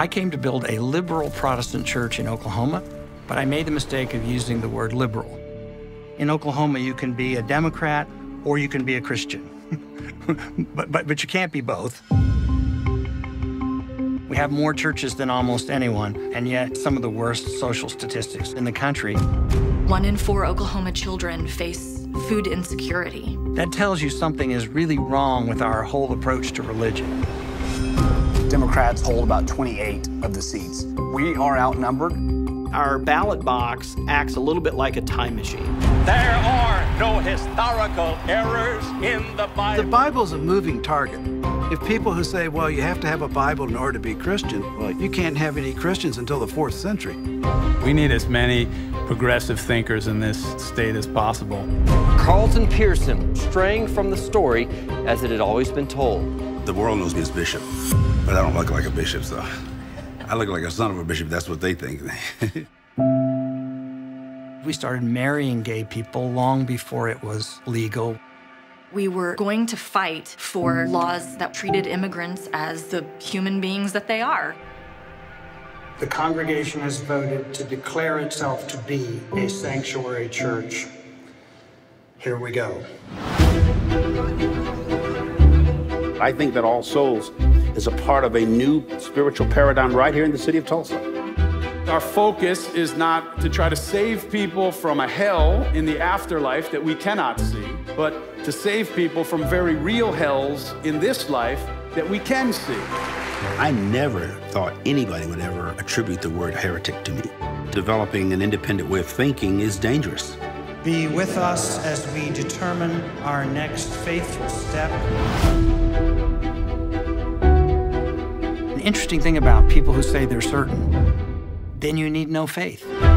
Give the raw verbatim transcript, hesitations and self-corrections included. I came to build a liberal Protestant church in Oklahoma, but I made the mistake of using the word liberal. In Oklahoma, you can be a Democrat or you can be a Christian, but, but, but you can't be both. We have more churches than almost anyone, and yet some of the worst social statistics in the country. One in four Oklahoma children face food insecurity. That tells you something is really wrong with our whole approach to religion. Democrats hold about twenty-eight of the seats. We are outnumbered. Our ballot box acts a little bit like a time machine. There are no historical errors in the Bible. The Bible's a moving target. If people who say, well, you have to have a Bible in order to be Christian, well, you can't have any Christians until the fourth century. We need as many progressive thinkers in this state as possible. Carlton Pearson, straying from the story as it had always been told. The world knows me as bishop, but I don't look like a bishop, so I look like a son of a bishop. That's what they think. We started marrying gay people long before it was legal. We were going to fight for laws that treated immigrants as the human beings that they are. The congregation has voted to declare itself to be a sanctuary church. Here we go. I think that All Souls is a part of a new spiritual paradigm right here in the city of Tulsa. Our focus is not to try to save people from a hell in the afterlife that we cannot see, but to save people from very real hells in this life that we can see. I never thought anybody would ever attribute the word heretic to me. Developing an independent way of thinking is dangerous. Be with us as we determine our next faithful step. An interesting thing about people who say they're certain, then you need no faith.